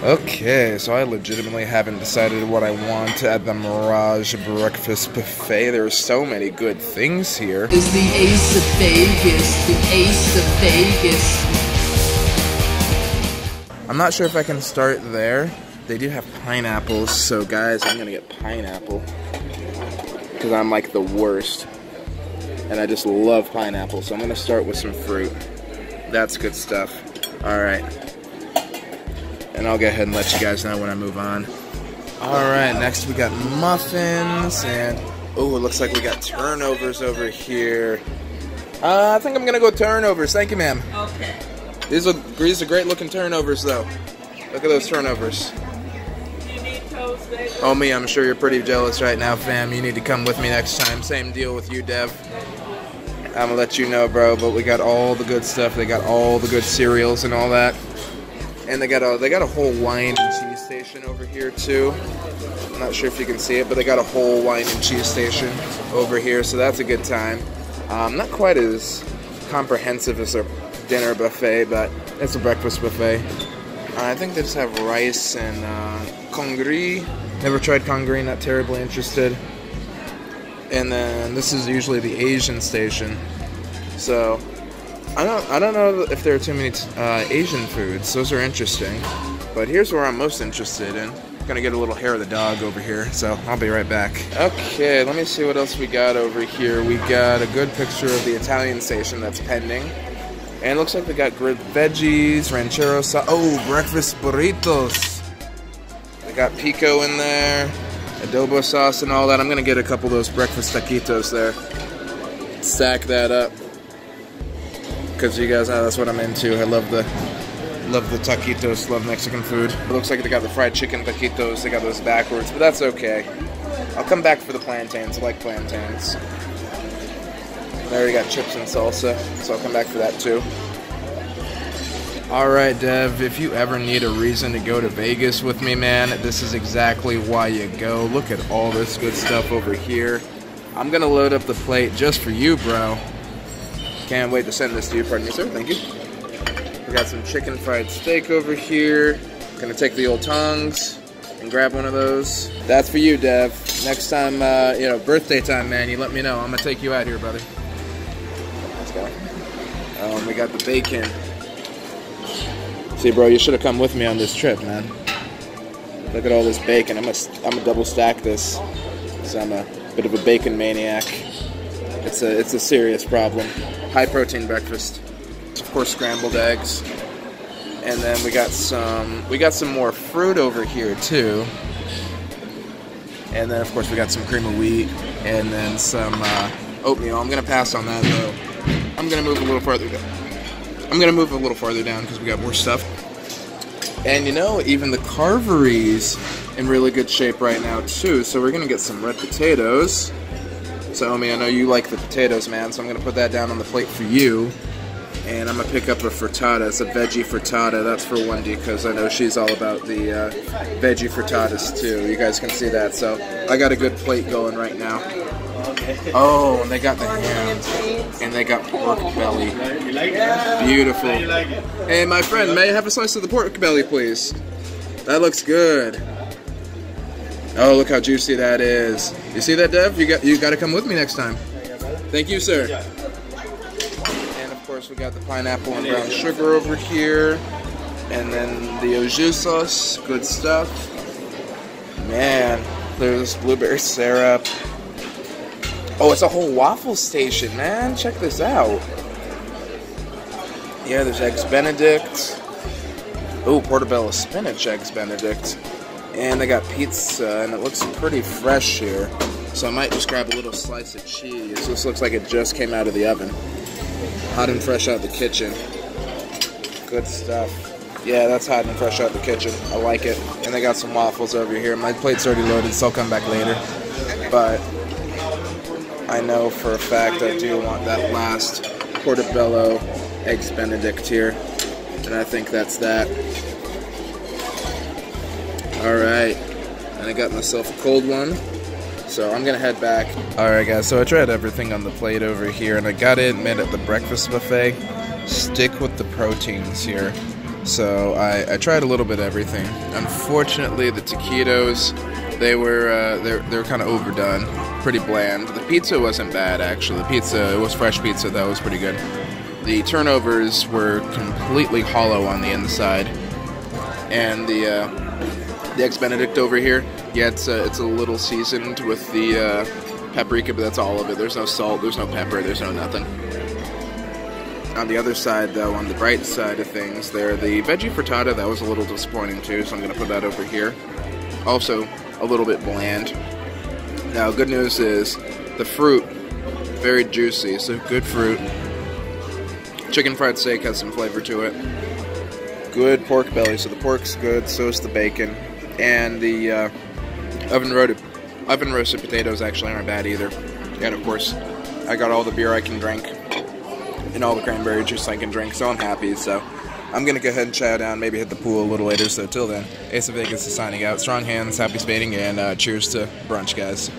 Okay, so I legitimately haven't decided what I want at the Mirage Breakfast Buffet. There are so many good things here. It's the Ace of Vegas, the Ace of Vegas. I'm not sure if I can start there. They do have pineapples, so guys, I'm gonna get pineapple. Because I'm like the worst. And I just love pineapple, so I'm gonna start with some fruit. That's good stuff. Alright. And I'll go ahead and let you guys know when I move on. Alright, next we got muffins, and oh, it looks like we got turnovers over here. I think I'm gonna go with turnovers. Thank you, ma'am. Okay. These are great looking turnovers though. Look at those turnovers. You need toast, baby. Oh me, I'm sure you're pretty jealous right now, fam. You need to come with me next time. Same deal with you, Dev. I'ma let you know, bro, but we got all the good stuff. They got all the good cereals and all that. And they got a whole wine and cheese station over here too. I'm not sure if you can see it, but they got a whole wine and cheese station over here, so that's a good time. Not quite as comprehensive as their dinner buffet, but it's a breakfast buffet. I think they just have rice and congri. Never tried congri, not terribly interested. And then this is usually the Asian station, so. I don't know if there are too many Asian foods. Those are interesting, but here's where I'm most interested in. I'm gonna get a little hair of the dog over here, so I'll be right back. Okay, let me see what else we got over here. We got a good picture of the Italian station that's pending, and it looks like they got grilled veggies, ranchero sauce. Oh, breakfast burritos. They got pico in there, adobo sauce, and all that. I'm gonna get a couple of those breakfast taquitos there. Stack that up. Because you guys know that's what I'm into. I love the taquitos, love Mexican food. It looks like they got the fried chicken taquitos, they got those backwards, but that's okay. I'll come back for the plantains, I like plantains. I already got chips and salsa, so I'll come back for that too. Alright, Dev, if you ever need a reason to go to Vegas with me, man, this is exactly why you go. Look at all this good stuff over here. I'm gonna load up the plate just for you, bro. Can't wait to send this to you. Pardon me, sir. Thank you. We got some chicken fried steak over here. Gonna take the old tongs and grab one of those. That's for you, Dev. Next time, you know, birthday time, man, you let me know. I'm gonna take you out here, brother. Let's go. We got the bacon. See, bro, you should have come with me on this trip, man. Look at all this bacon. I'm gonna double stack this, because I'm a bit of a bacon maniac. It's a serious problem. High protein breakfast, of course, scrambled eggs, and then we got some more fruit over here too, and then of course we got some cream of wheat and then some oatmeal. I'm gonna pass on that though. I'm gonna move a little farther down because we got more stuff. And you know, even the carvery's in really good shape right now too. So we're gonna get some red potatoes. So, Omi, I know you like the potatoes, man, so I'm going to put that down on the plate for you. And I'm going to pick up a frittata. It's a veggie frittata. That's for Wendy, because I know she's all about the veggie frittatas, too. You guys can see that. So I got a good plate going right now. Oh, and they got the ham. And they got pork belly. Beautiful. Hey, my friend, may I have a slice of the pork belly, please? That looks good. Oh, look how juicy that is. You see that, Dev? You got to come with me next time. Thank you, sir. And of course, we got the pineapple and brown sugar over here. And then the au jus sauce, good stuff. Man, there's blueberry syrup. Oh, it's a whole waffle station, man. Check this out. Yeah, there's Eggs Benedict. Oh, portobello spinach Eggs Benedict. And they got pizza, and it looks pretty fresh here. So I might just grab a little slice of cheese. This looks like it just came out of the oven. Hot and fresh out the kitchen. Good stuff. Yeah, that's hot and fresh out the kitchen. I like it. And they got some waffles over here. My plate's already loaded, so I'll come back later. But I know for a fact I do want that last portobello Eggs Benedict here. And I think that's that. Alright, and I got myself a cold one, so I'm gonna head back. Alright guys, so I tried everything on the plate over here, and I gotta admit, at the breakfast buffet, stick with the proteins here. So I tried a little bit of everything. Unfortunately, the taquitos, they were kind of overdone, pretty bland. The pizza wasn't bad, actually. The pizza, it was fresh pizza, that was pretty good. The turnovers were completely hollow on the inside, and the Eggs Benedict over here, yeah, it's a little seasoned with the paprika, but that's all of it. There's no salt, there's no pepper, there's no nothing. On the other side, though, on the bright side of things, there, the veggie frittata, that was a little disappointing too, so I'm going to put that over here. Also, a little bit bland. Now, good news is, the fruit, very juicy, so good fruit. Chicken fried steak has some flavor to it. Good pork belly, so the pork's good, so is the bacon. And the oven roasted potatoes actually aren't bad either. And of course, I got all the beer I can drink, and all the cranberry juice I can drink, so I'm happy. So I'm gonna go ahead and chow down, maybe hit the pool a little later. So till then, Ace of Vegas is signing out. Strong hands, happy spading, and cheers to brunch, guys.